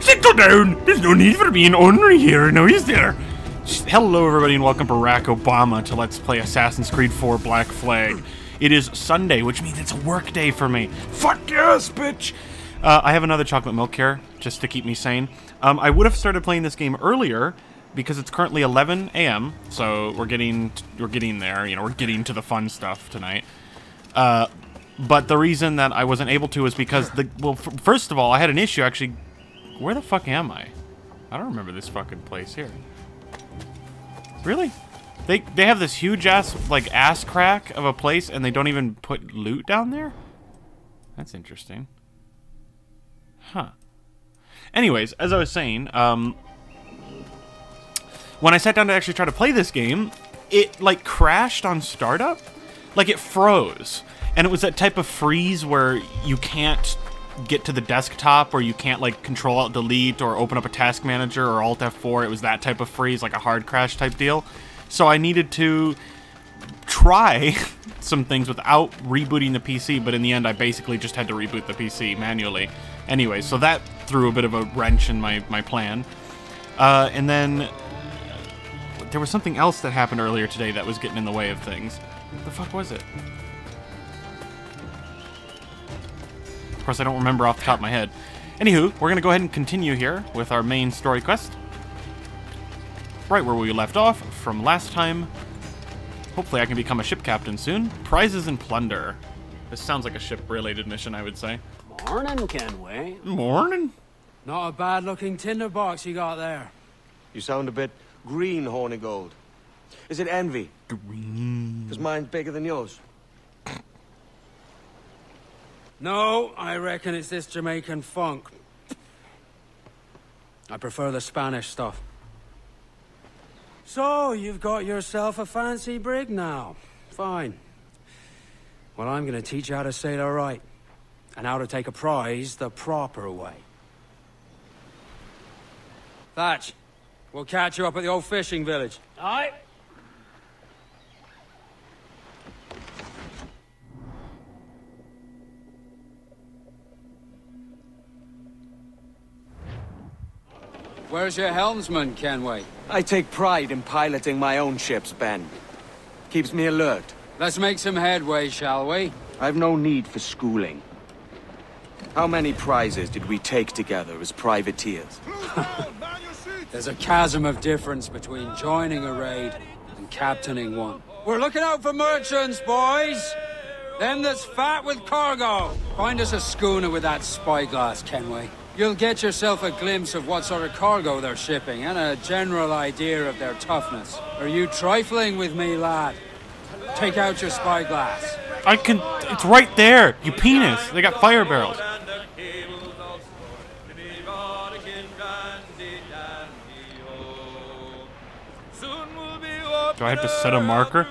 Sit down! There's no need for being ornery here, now is there? Hello everybody and welcome Barack Obama to Let's Play Assassin's Creed 4 Black Flag. It is Sunday, which means it's a work day for me. Fuck yes, bitch! I have another chocolate milk here, just to keep me sane. I would have started playing this game earlier, because it's currently 11 a.m., so we're getting there, you know, we're getting to the fun stuff tonight. But the reason that I wasn't able to is because first of all, I had an issue actually. Where the fuck am I? I don't remember this fucking place here. Really? They have this huge ass, like, ass crack of a place and they don't even put loot down there? That's interesting. Huh. Anyways, as I was saying, when I sat down to actually try to play this game, it, like, crashed on startup. Like, it froze. And it was that type of freeze where you can't get to the desktop or you can't, like, Control-Alt-Delete or open up a task manager or Alt-F4. It was that type of freeze, like a hard crash type deal. So I needed to try some things without rebooting the PC, but in the end I basically just had to reboot the PC manually. Anyway, so that threw a bit of a wrench in my plan. And then there was something else that happened earlier today that was getting in the way of things. What the fuck was it? Of course, I don't remember off the top of my head. Anywho, we're going to go ahead and continue here with our main story quest. Right where we left off from last time. Hopefully I can become a ship captain soon. Prizes and plunder. This sounds like a ship-related mission, I would say. Morning, Kenway. Morning. Not a bad-looking tinderbox you got there. You sound a bit green, Hornigold. Is it envy? Green. Because mine's bigger than yours. No, I reckon it's this Jamaican funk. I prefer the Spanish stuff. So, you've got yourself a fancy brig now. Fine. Well, I'm gonna teach you how to sail all right. And how to take a prize the proper way. Thatch, we'll catch you up at the old fishing village. Aye. Where's your helmsman, Kenway? I take pride in piloting my own ships, Ben. Keeps me alert. Let's make some headway, shall we? I've no need for schooling. How many prizes did we take together as privateers? There's a chasm of difference between joining a raid and captaining one. We're looking out for merchants, boys! Them that's fat with cargo! Find us a schooner with that spyglass, Kenway. You'll get yourself a glimpse of what sort of cargo they're shipping, and a general idea of their toughness. Are you trifling with me, lad? Take out your spyglass. I can... It's right there! You penis! They got fire barrels. Do I have to set a marker?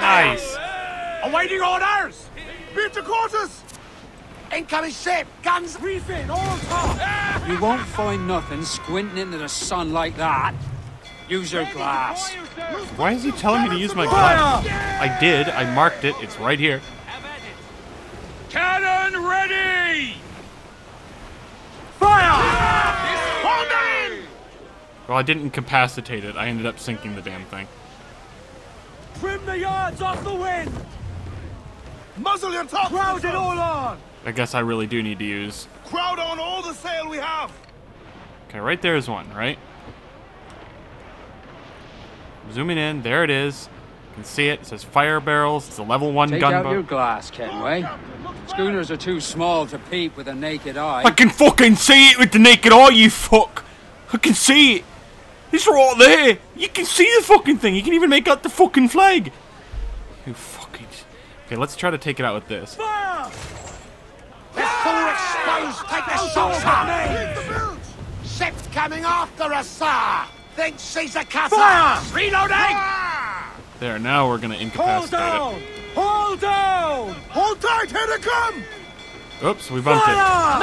Nice. Awaiting orders. Beat the quarters. Incoming ship. Guns refit. All top. You won't find nothing squinting into the sun like that. Use your glass. Why is he telling me to use my glass? I did. I marked it. It's right here. Cannon ready. Fire! Well, I didn't incapacitate it. I ended up sinking the damn thing. Trim the yards off the wind! Muzzle your top! Crowd it all on! I guess I really do need to use... Crowd on all the sail we have! Okay, right there is one, right? Zooming in, there it is. You can see it, it says fire barrels, it's a level 1 gunboat. Take out your glass, Kenway. Schooners are too small to peep with a naked eye. I can fucking see it with the naked eye, you fuck! I can see it! It's right there! You can see the fucking thing! You can even make out the fucking flag! You fucking... Okay, let's try to take it out with this. Fire! They're full exposed! Take their socks off! Ship coming after us, sir! Think she's a cutter! Fire! Reloading! Fire! There, now we're gonna incapacitate it. Hold down! Hold tight! Here they come! Oops, we bumped it.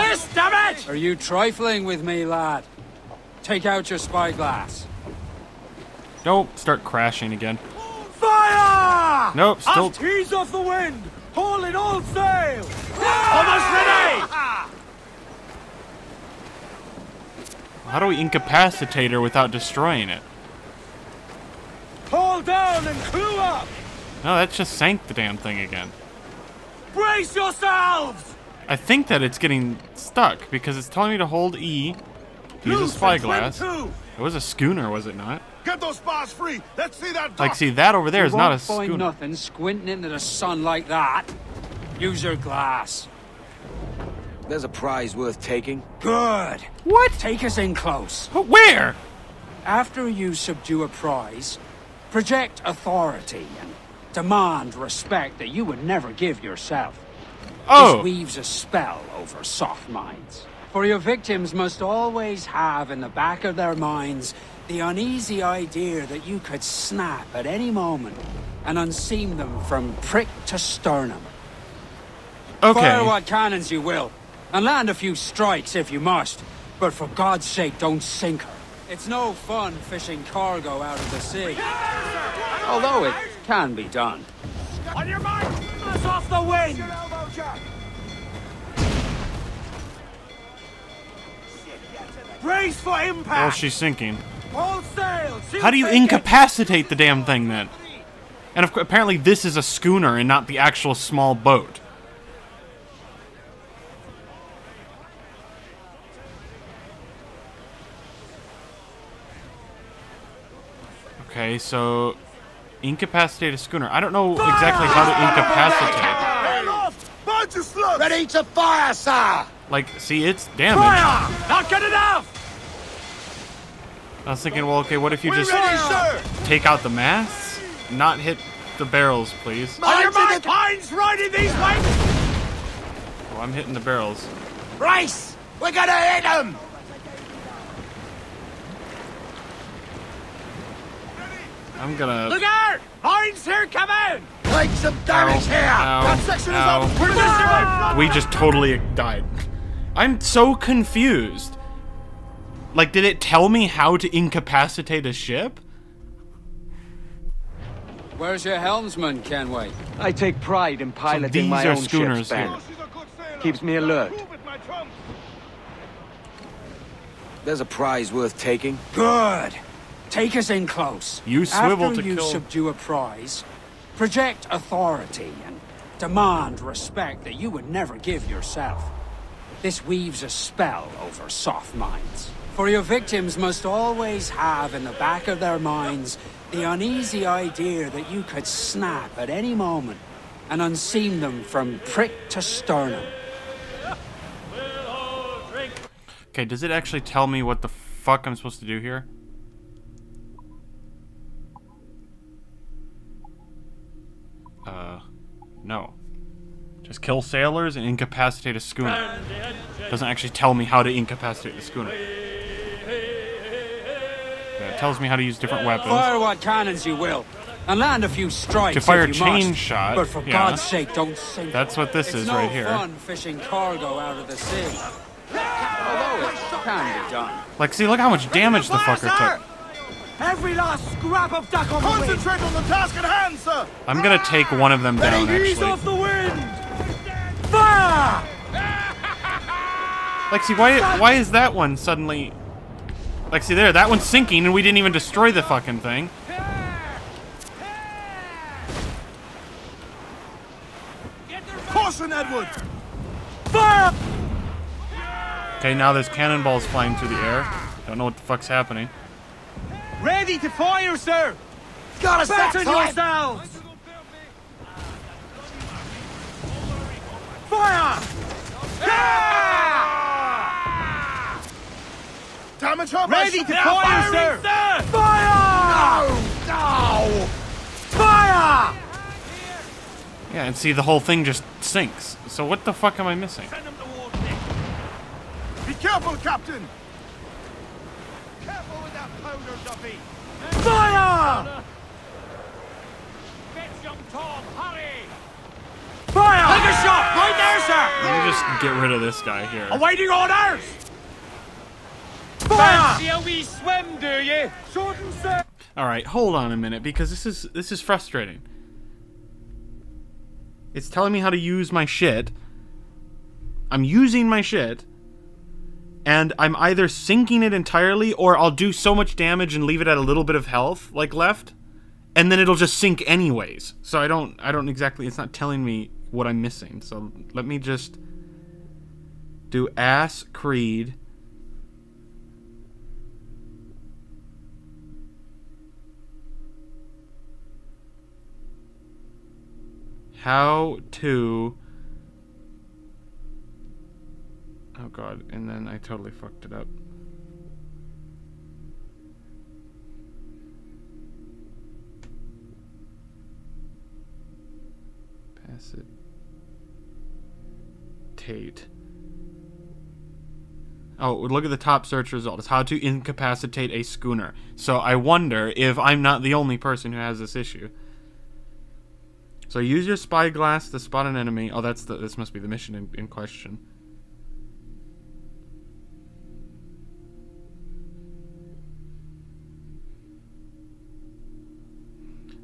Miss, damn it! Are you trifling with me, lad? Take out your spyglass. Don't start crashing again. Fire! Nope, still... Aft he's off the wind! Haul in all sail! Almost ready! How do we incapacitate her without destroying it? Haul down and crew up! No, that just sank the damn thing again. Brace yourselves! I think that it's getting stuck because it's telling me to hold E. Use a spyglass. It was a schooner, was it not? Get those bars free! Let's see that dock. Like, see, that over there is not a schooner. You won't find nothing squinting into the sun like that. Use your glass. There's a prize worth taking. Good. What? Take us in close. But where? After you subdue a prize, project authority and demand respect that you would never give yourself. Oh. This weaves a spell over soft minds. For your victims must always have in the back of their minds the uneasy idea that you could snap at any moment and unseam them from prick to sternum. Okay. Fire what cannons you will, and land a few strikes if you must, but for God's sake, don't sink her. It's no fun fishing cargo out of the sea. Although it can be done. On your mark! That's off the wind! Brace for impact! Well, she's sinking. How do you incapacitate the damn thing then? And of course, apparently this is a schooner and not the actual small boat. Okay, so incapacitate a schooner. I don't know exactly how to incapacitate. Ready to fire, sir! Like, see, it's damaged. Fire! Not good enough! I was thinking, well, okay, what if you just take out the masts? Not hit the barrels, please. On your mark, pines riding these waves! Oh, I'm hitting the barrels. Brace! We're gonna hit them! I'm gonna... Look out! Mines here, come in! Take some damage here! That section is over! We just totally died. I'm so confused. Like, did it tell me how to incapacitate a ship? Where's your helmsman, Kenway? I take pride in piloting my own ship's band. Keeps me alert. There's a prize worth taking. Good. Take us in close. You swivel to kill. After you subdue a prize, project authority and demand respect that you would never give yourself. This weaves a spell over soft minds. For your victims must always have in the back of their minds the uneasy idea that you could snap at any moment and unseam them from prick to sternum. Okay, does it actually tell me what the fuck I'm supposed to do here? No. Just kill sailors and incapacitate a schooner. Doesn't actually tell me how to incapacitate the schooner. It tells me how to use different weapons. Fire what cannons you will, and land a few strikes. To fire if you chain must, shot. But for God's sake, don't sink. That's what this is right here. It's no fun fishing cargo out of the sea. Although it can be done. Like, see, look how much damage the fucker took. Every last scrap of duck on the wind. Concentrate on the task at hand, sir. I'm gonna take one of them down, actually. Off the wind. Fire! Like, see, why is that one suddenly? Like, see there, that one's sinking, and we didn't even destroy the fucking thing. Caution, Edward! Fire! Okay, now there's cannonballs flying through the air. Don't know what the fuck's happening. Ready to fire, sir! Gotta batten yourselves! Fire! Yeah! Damage up! Ready to fire, sir! Fire! No! Fire! Yeah, and see, the whole thing just sinks. So what the fuck am I missing? Be careful, Captain! Careful with that powder, Duffy! Fire! Get some, Tom! Hurry! Fire! Take a shot! Right there, sir! Let me just get rid of this guy here. Awaiting orders! Fire! Fancy a wee swim, do you? Shorten, sir! All right, hold on a minute, because this is frustrating. It's telling me how to use my shit. I'm using my shit, and I'm either sinking it entirely, or I'll do so much damage and leave it at a little bit of health, like, left, and then it'll just sink anyways. So I don't exactly, it's not telling me what I'm missing. So let me just do Ass Creed. How to... Oh god, and then I totally fucked it up. Pass it. Tate. Oh, look at the top search result. It's how to incapacitate a schooner. So I wonder if I'm not the only person who has this issue. So use your spyglass to spot an enemy. Oh, that's the. This must be the mission in question.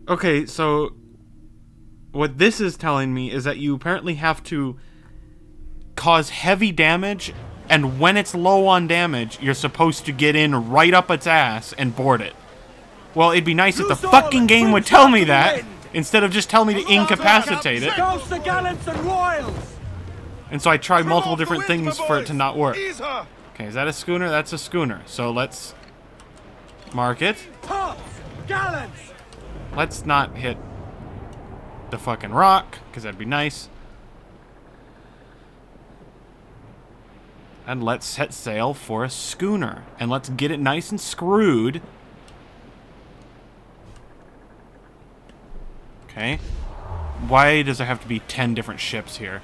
Okay, so what this is telling me is that you apparently have to cause heavy damage, and when it's low on damage, you're supposed to get in right up its ass and board it. Well, it'd be nice if the fucking game would tell me that. Instead of just telling me to incapacitate it. And so I tried multiple different things for it to not work. Okay, is that a schooner? That's a schooner. So let's mark it. Let's not hit the fucking rock, because that'd be nice. And let's set sail for a schooner. And let's get it nice and screwed. Okay. Why does there have to be 10 different ships here?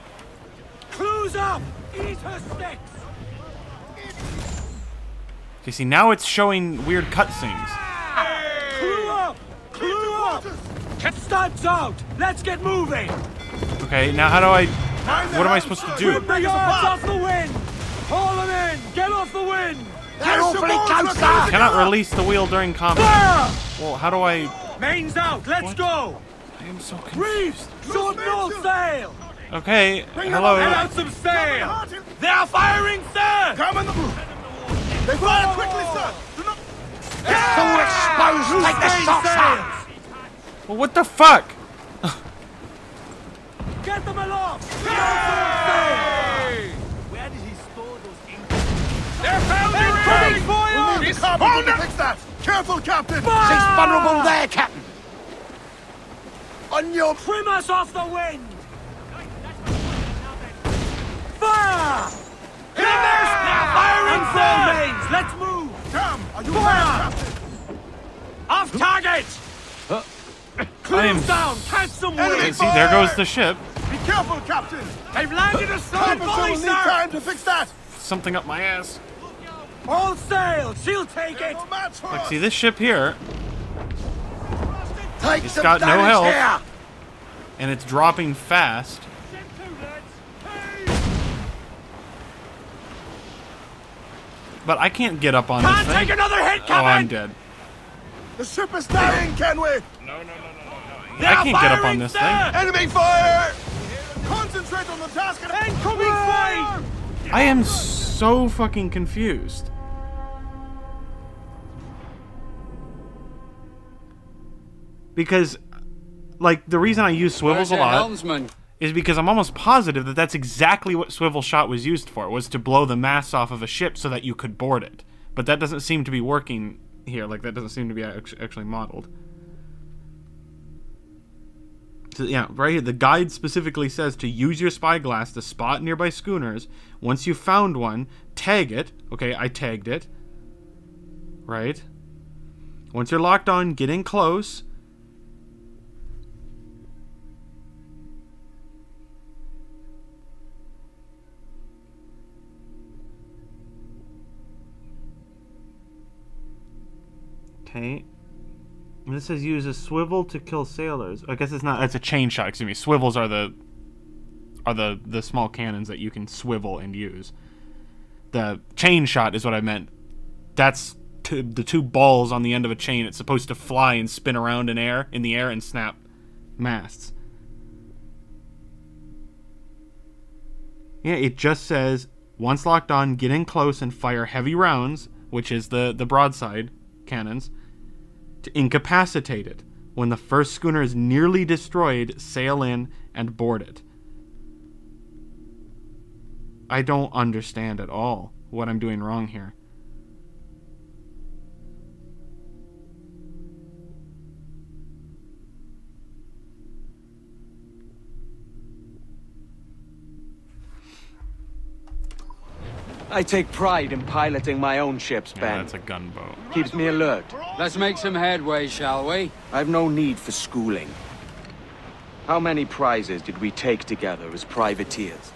Cruise up! Eat her sticks! Okay, see, now it's showing weird cutscenes. Hey! Crew up! Crew up! Stubs out! Let's get moving! Okay, now how do I... What am I supposed to do? Bring your arms off the wind! Haul them in! Get off the wind! I cannot release the wheel during combat. Well, how do I... Mains out! Let's go! I am so confused. Reefs! Short north sail! Okay, hello. Bring out some sail! They are firing, sir! Come in the roof! They fire quickly, sir! Do not... It's too exposed! Take the shots out! Well, what the fuck? Get them aloft! Where did he store those English? They're foundering! We'll need the carbon to fix that! Careful, Captain! She's vulnerable there, Captain! On your trim us off the wind! Fire! In there! Now firing full mains! Let's move! Come! Are you fire! Off target! Clean down! Catch some wind! See, there goes the ship. Be careful, Captain! They've landed a side volley, sir! Time to fix that! Something up my ass. All sail! She'll take it! Like, see, this ship here... It's got no health, and it's dropping fast. But I can't get up on this thing. Can't take another hit, Captain! Oh, I'm dead. The ship is dying, Kenway! No. I can't get up on this thing. Enemy fire! Concentrate on the task at hand! Incoming fire! I am so fucking confused. Because, like, the reason I use swivels a lot is because I'm almost positive that that's exactly what swivel shot was used for, was to blow the mass off of a ship so that you could board it. But that doesn't seem to be working here. Like, that doesn't seem to be actually modeled. So, yeah, right here, the guide specifically says to use your spyglass to spot nearby schooners. Once you've found one, tag it. Okay, I tagged it. Right? Once you're locked on, get in close. Okay. This says use a swivel to kill sailors. I guess it's not. That's a chain shot. Excuse me. Swivels are the small cannons that you can swivel and use. The chain shot is what I meant. That's the two balls on the end of a chain. It's supposed to fly and spin around in the air and snap masts. Yeah, it just says, once locked on, get in close and fire heavy rounds, which is the broadside cannons, to incapacitate it. When the first schooner is nearly destroyed, sail in and board it. I don't understand at all what I'm doing wrong here. I take pride in piloting my own ships, Ben. Yeah, that's a gunboat. Keeps me alert. Let's make some headway, shall we? I've no need for schooling. How many prizes did we take together as privateers?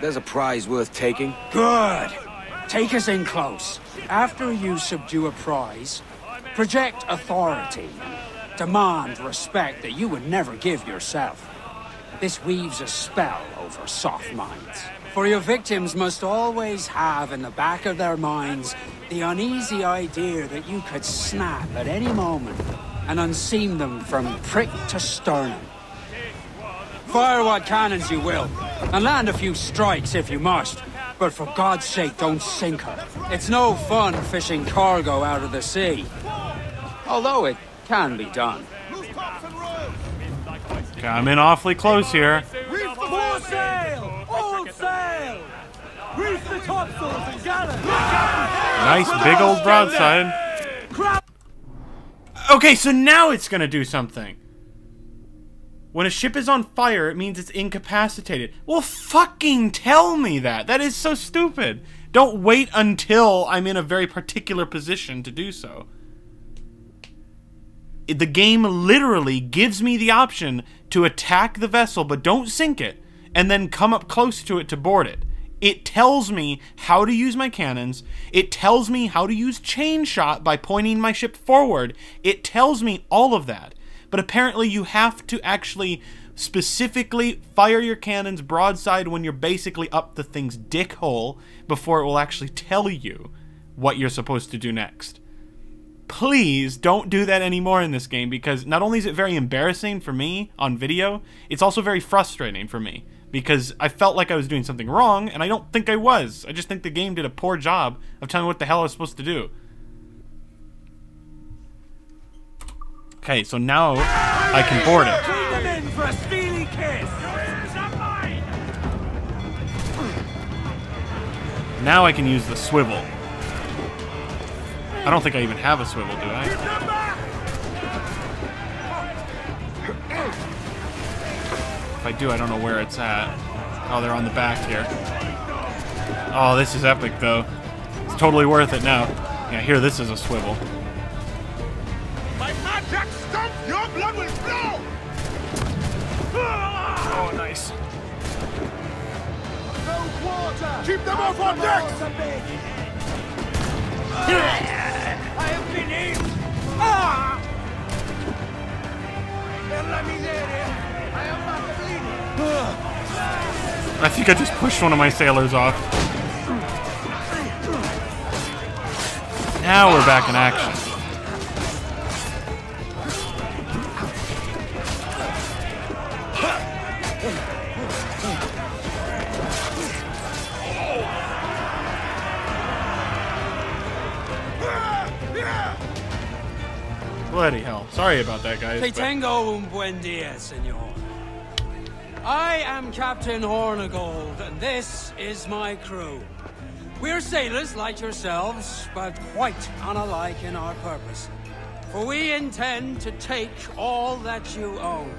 There's a prize worth taking. Good! Take us in close. After you subdue a prize, project authority. Demand respect that you would never give yourself. This weaves a spell over soft minds. For your victims must always have in the back of their minds the uneasy idea that you could snap at any moment and unseam them from prick to sternum. Fire what cannons you will, and land a few strikes if you must, but for God's sake don't sink her. It's no fun fishing cargo out of the sea, although it can be done. I'm in awfully close here. Reef the foresail! All sail! Reef the topsails and gallants! Nice big old broadside. Okay, so now it's gonna do something. When a ship is on fire, it means it's incapacitated. Well, fucking tell me that! That is so stupid! Don't wait until I'm in a very particular position to do so. The game literally gives me the option to attack the vessel, but don't sink it, and then come up close to it to board it. It tells me how to use my cannons. It tells me how to use chain shot by pointing my ship forward. It tells me all of that. But apparently you have to actually specifically fire your cannons broadside when you're basically up the thing's dick hole before it will actually tell you what you're supposed to do next. Please don't do that anymore in this game, because not only is it very embarrassing for me on video, it's also very frustrating for me because I felt like I was doing something wrong, and I don't think I was. I just think the game did a poor job of telling me what the hell I was supposed to do. Okay, so now I can board it. Bring them in for a steely kiss. Now I can use the swivel. I don't think I even have a swivel, do I? If I do, I don't know where it's at. Oh, they're on the back here. Oh, this is epic, though. It's totally worth it now. Yeah, here, this is a swivel. My magic stump, your blood will flow! Oh, nice. No water! Keep them off our decks! I have been in. Ah! I think I just pushed one of my sailors off. Now we're back in action. Bloody hell. Sorry about that, guys. Te tengo un buen día, senor. I am Captain Hornigold, and this is my crew. We're sailors like yourselves, but quite unalike in our purpose. For we intend to take all that you own.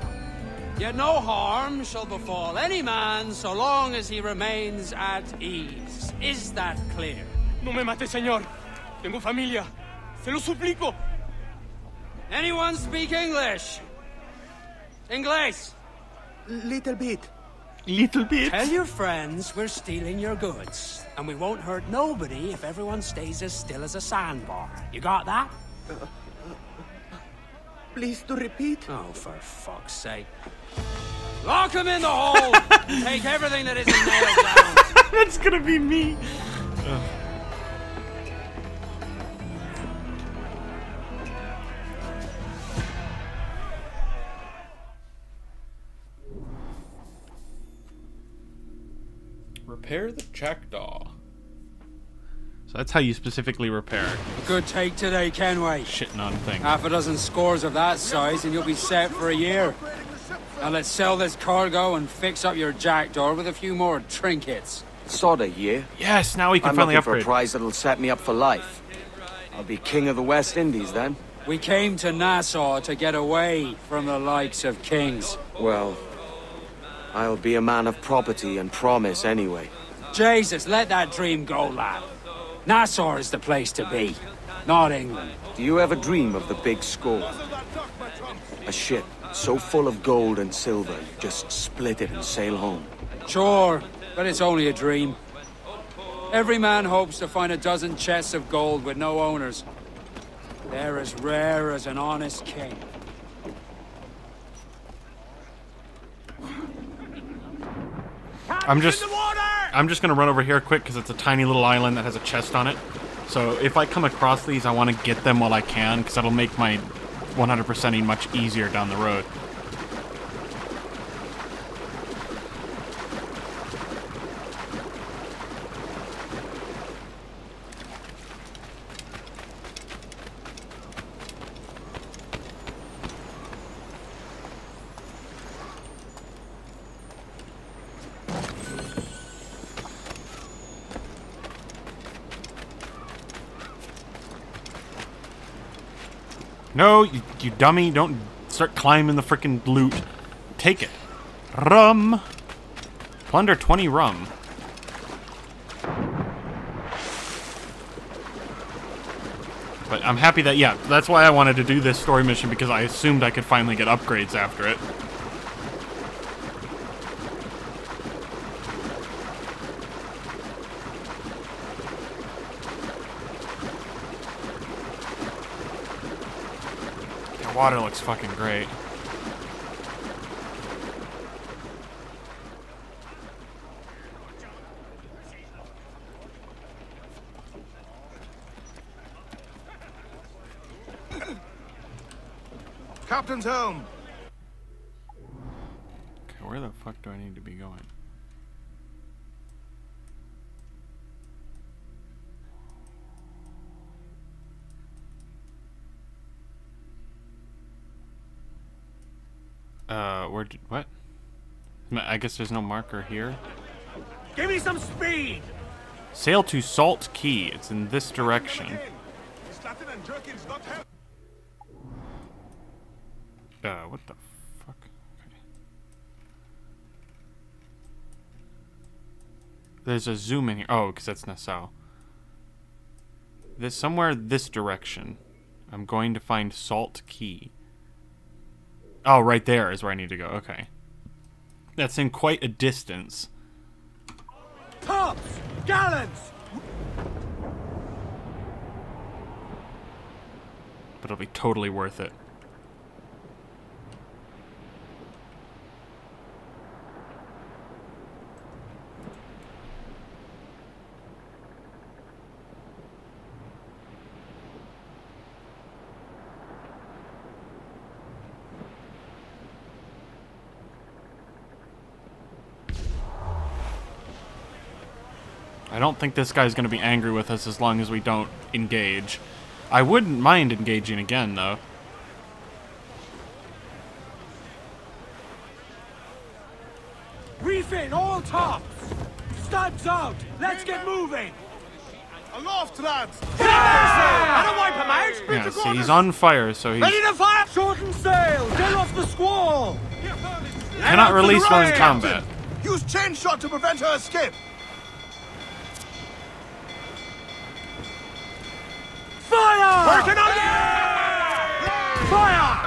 Yet no harm shall befall any man so long as he remains at ease. Is that clear? No me mate, senor. Tengo familia. Se lo suplico. Anyone speak English? Inglés? Little bit. Little bit? Tell your friends we're stealing your goods, and we won't hurt nobody if everyone stays as still as a sandbar. You got that? Please do repeat. Oh, for fuck's sake. Lock him in the hole! Take everything that isn't nailed down. That's gonna be me. Repair the Jackdaw. So that's how you specifically repair it. A good take today, Kenway. Shitting on things. Half a dozen scores of that size and you'll be set for a year. Now let's sell this cargo and fix up your Jackdaw with a few more trinkets. Sort of year. Yes, now we can finally upgrade. I'm looking for a prize that'll set me up for life. I'll be king of the West Indies then. We came to Nassau to get away from the likes of kings. Well, I'll be a man of property and promise anyway. Jesus, let that dream go, lad. Nassau is the place to be, not England. Do you ever dream of the big score? A ship so full of gold and silver, you just split it and sail home. Sure, but it's only a dream. Every man hopes to find a dozen chests of gold with no owners. They're as rare as an honest king. I'm just gonna run over here quick because it's a tiny little island that has a chest on it. So if I come across these, I want to get them while I can because that'll make my 100%ing much easier down the road. No, you dummy, don't start climbing the frickin' loot. Take it. Rum. Plunder 20 rum. But I'm happy that, yeah, that's why I wanted to do this story mission, because I assumed I could finally get upgrades after it. Water looks fucking great. Captain's home. Okay, where the fuck do I need to be going? Where did, what? I guess there's no marker here. Give me some speed! Sail to Salt Key. It's in this direction. What the fuck? Okay. There's a zoom in here. Oh, because that's Nassau. There's somewhere this direction. I'm going to find Salt Key. Oh, right there is where I need to go. Okay. That's in quite a distance. Tops! Gallants! But it'll be totally worth it. I don't think this guy's going to be angry with us as long as we don't engage. I wouldn't mind engaging again, though. Reef in all tops! Studs out! Let's get moving! Aloft, lads! I don't wipe him out! Yeah, see, he's on fire, so he's... Ready to fire! Shorten sail! Get off the squall! Cannot release while in combat. Use chain shot to prevent her escape!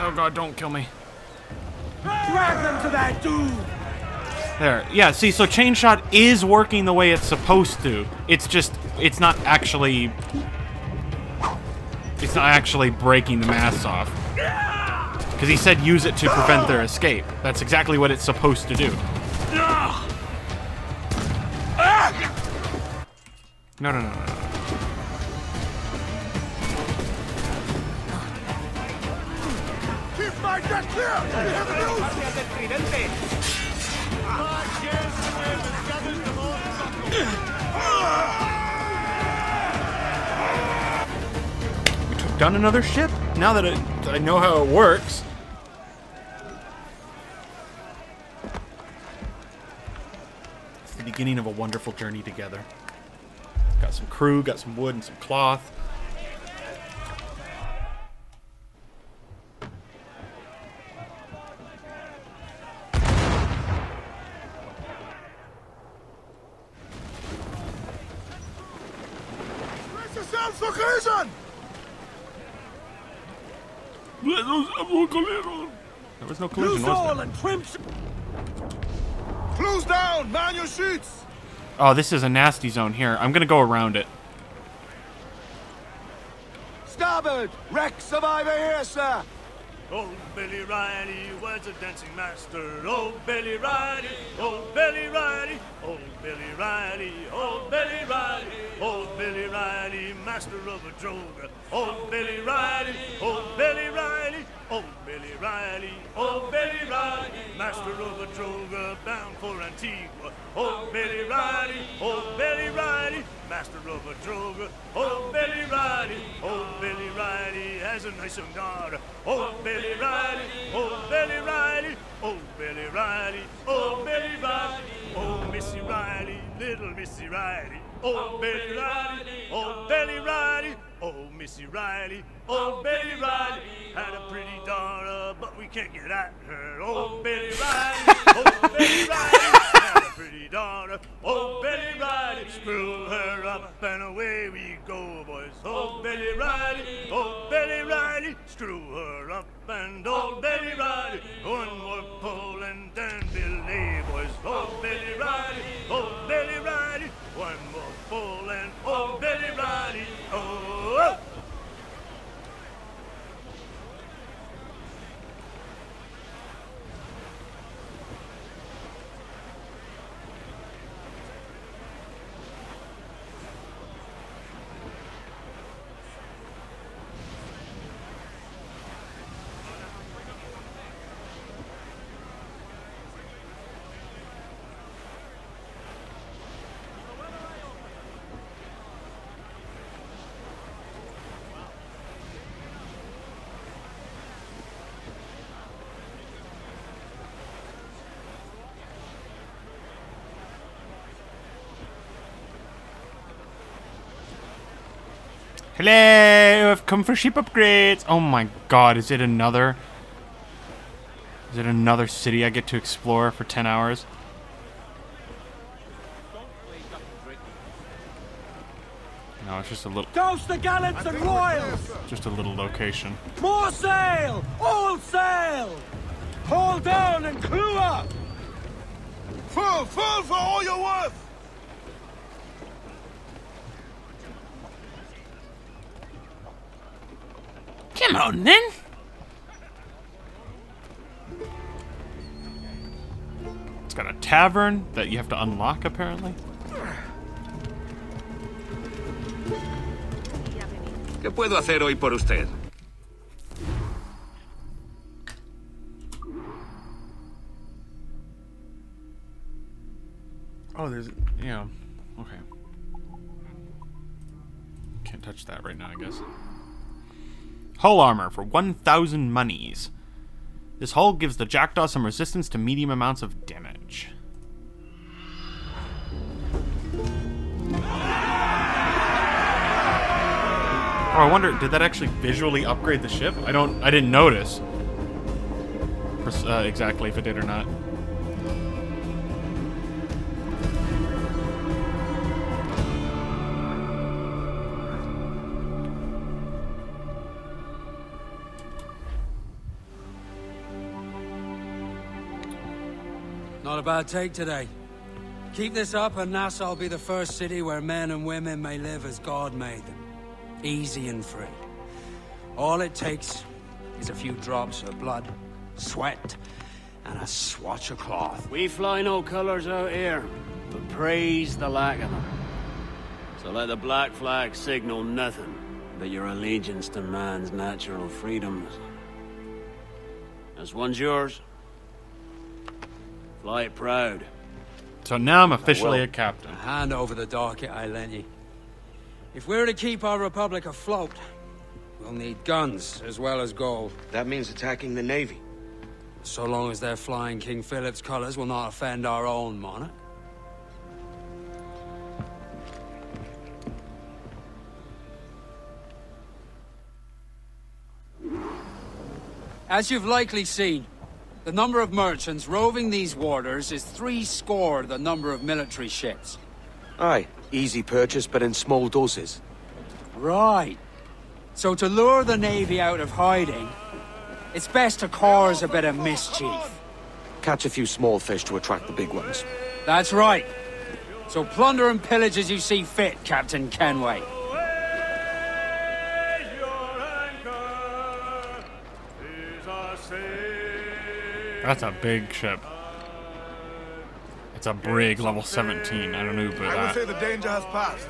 Oh god, don't kill me. Drag them to that dude. There. Yeah, see, so chain shot is working the way it's supposed to. It's just it's not actually breaking the mass off. Because he said use it to prevent their escape. That's exactly what it's supposed to do. No, no, no, no. We took down another ship. Now that I know how it works. It's the beginning of a wonderful journey together. Got some crew, got some wood and some cloth. There was no collision, was there? Close down, man your sheets. Oh, this is a nasty zone here. I'm gonna go around it. Starboard, wreck survivor here, sir. Oh, Billy Riley was a dancing master. Oh, Billy Riley. Oh, Billy Riley. Oh, Billy Riley. Oh, Billy Riley. Oh, Billy Riley, master of a droga. Oh, Billy Riley. Oh, Billy Riley. Oh, Billy Riley. Oh, Billy Riley, master of a droga, bound for Antigua. Oh, Billy Riley. Oh, Billy Riley, master of a droga. Oh, Billy Riley. Oh, Billy Riley has a nice young daughter. Oh, Billy Riley. Oh, Billy Riley. Oh, Billy Riley. Oh, Billy Riley. Oh, Missy Riley, little Missy Riley. Oh, Billy Riley. Oh, Billy Riley. Oh, Missy Riley. Oh, Billy Riley had a pretty daughter, but we can't get at her. Oh, Billy Riley. Oh, Billy Riley had a pretty daughter. Oh, Billy Riley, screw her up and away we go, boys. Oh, Billy Riley. Oh, Billy Riley, screw her up and oh, Billy Riley, one more pole and then belay, boys. Oh, Billy Riley. Oh, Billy Riley, one more pole and oh, Billy Riley. Oh. Hello, I've come for ship upgrades. Oh my god, is it another? Is it another city I get to explore for 10 hours? No, it's just a little... Toast the gallants and royals! Just a little location. More sail! All sail! Haul down and crew up! Full for all your worth! Come on, then. It's got a tavern that you have to unlock, apparently. ¿Qué puedo hacer hoy por usted? Oh, there's, yeah, okay. Can't touch that right now, I guess. Hull armor for 1,000 monies. This hull gives the Jackdaw some resistance to medium amounts of damage. Oh, I wonder, did that actually visually upgrade the ship? I didn't notice exactly if it did or not. Not a bad take today. Keep this up and Nassau will be the first city where men and women may live as God made them. Easy and free. All it takes is a few drops of blood, sweat, and a swatch of cloth. We fly no colors out here, but praise the lack of them. So let the black flag signal nothing but your allegiance to man's natural freedoms. This one's yours. Fly it proud. So now I'm officially a captain. Hand over the docket I lent you. If we're to keep our republic afloat, we'll need guns as well as gold. That means attacking the Navy. So long as they're flying King Philip's colors will not offend our own monarch. As you've likely seen, the number of merchants roving these waters is 3 score the number of military ships. Aye, easy purchase, but in small doses. Right. So to lure the Navy out of hiding, it's best to cause a bit of mischief. Catch a few small fish to attract the big ones. That's right. So plunder and pillage as you see fit, Captain Kenway. That's a big ship. It's a brig, level 17. I don't know about that. I would say the danger has passed.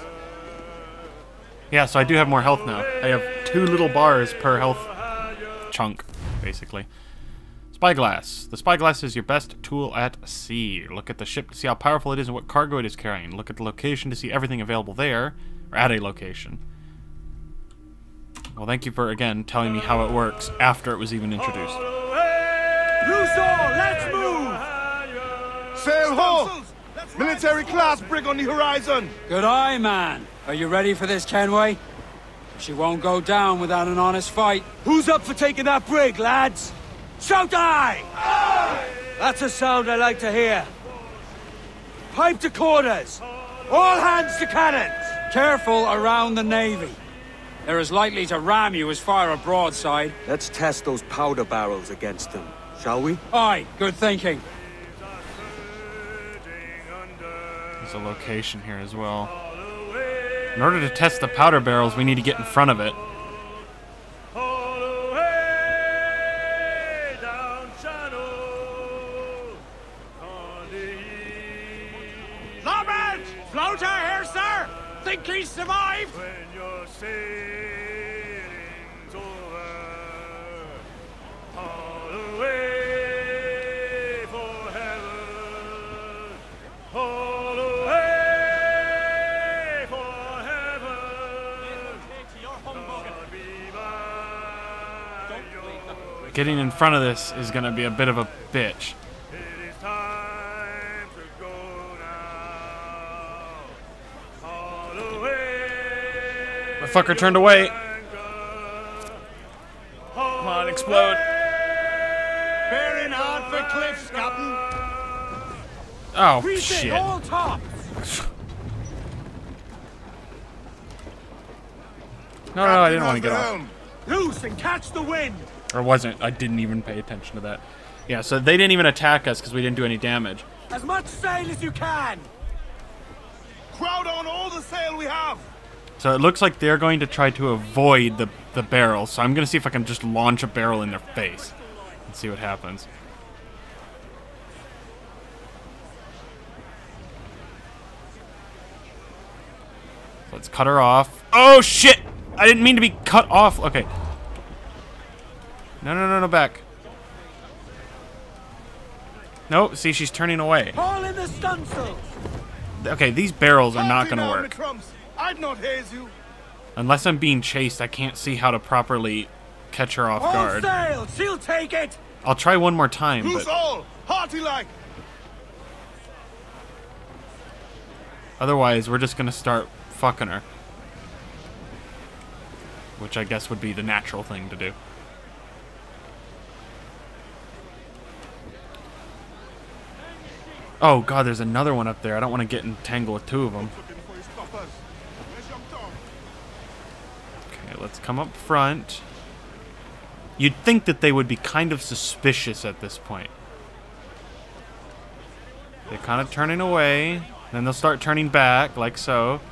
Yeah, so I do have more health now. I have 2 little bars per health chunk, basically. Spyglass. The spyglass is your best tool at sea. Look at the ship to see how powerful it is and what cargo it is carrying. Look at the location to see everything available there, or at a location. Well, thank you for, again, telling me how it works after it was even introduced. Russo, let's move! Sail ho! Military class brig on the horizon! Good eye, man. Are you ready for this, Kenway? She won't go down without an honest fight. Who's up for taking that brig, lads? Shout aye! Aye! That's a sound I like to hear. Pipe to quarters! All hands to cannons! Careful around the Navy. They're as likely to ram you as fire a broadside. Let's test those powder barrels against them. Shall we? Aye, good thinking. There's a location here as well. In order to test the powder barrels, we need to get in front of it. Lawman! Floater here, sir! Think he survived? When you're sailing's over. Getting in front of this is going to be a bit of a bitch. It is time to go now. All away. The fucker turned away. Come on, explode. Bearing hard for cliffs, Captain. Oh, shit. All tops. No, I didn't want to get off. Loose and catch the wind. Or wasn't. I didn't even pay attention to that. Yeah, so they didn't even attack us because we didn't do any damage. As much sail as you can! Crowd on all the sail we have! So it looks like they're going to try to avoid the barrel, so I'm going to see if I can just launch a barrel in their face and see what happens. Let's cut her off. Oh, shit! I didn't mean to be cut off. Okay. No, back. No, see, she's turning away. All in the stunsail. Okay, these barrels are not gonna work. I'd not haze you. Unless I'm being chased, I can't see how to properly catch her off guard. All sail. She'll take it. I'll try one more time. Who's all hearty like? Otherwise, we're just gonna start fucking her, which I guess would be the natural thing to do. Oh god, there's another one up there. I don't want to get entangled with 2 of them. Okay, let's come up front. You'd think that they would be kind of suspicious at this point. They're kind of turning away. Then they'll start turning back, like so.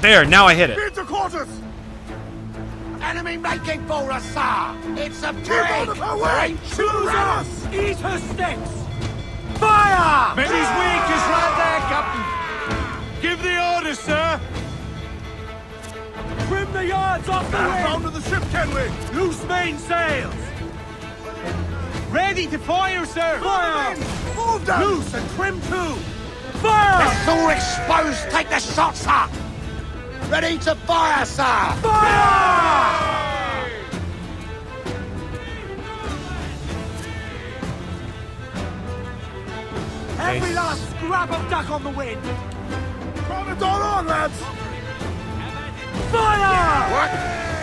There, now I hit it. Enemy making for us, sir! It's a break! There ain't choose us! Eat her sticks! Fire! Benny's weak is right there, Captain! Give the order, sir! Trim the yards off the wind! Down to the ship, Kenway! Loose mainsails! Ready to fire, sir! Fire! Move them! Loose and trim too! Fire! It's all exposed! Take the shot, sir! Ready to fire, sir! Fire! Fire! Every last scrap of duck on the wind! Turn it all on, lads! Fire! What?